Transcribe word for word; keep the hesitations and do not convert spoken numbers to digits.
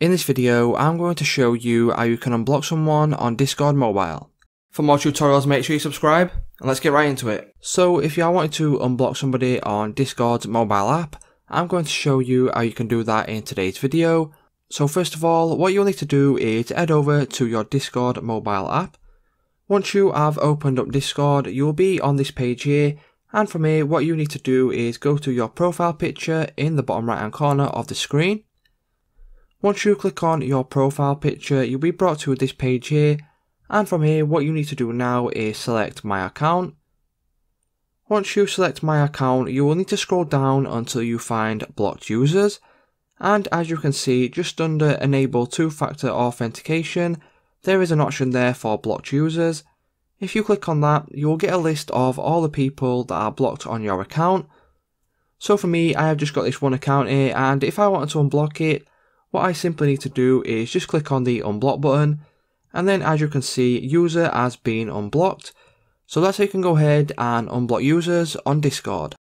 In this video, I'm going to show you how you can unblock someone on Discord mobile. For more tutorials, make sure you subscribe, and let's get right into it. So if you are wanting to unblock somebody on Discord's mobile app, I'm going to show you how you can do that in today's video. So first of all, what you'll need to do is head over to your Discord mobile app. Once you have opened up Discord, you'll be on this page here, and from here, what you need to do is go to your profile picture in the bottom right hand corner of the screen. Once you click on your profile picture, you'll be brought to this page here, and from here what you need to do now is select my account. Once you select my account, you will need to scroll down until you find blocked users, and as you can see, just under enable two-factor authentication, there is an option there for blocked users. If you click on that, you will get a list of all the people that are blocked on your account. So for me, I have just got this one account here, and if I wanted to unblock it, what I simply need to do is just click on the unblock button, and then as you can see, user has been unblocked. So that's how you can go ahead and unblock users on Discord.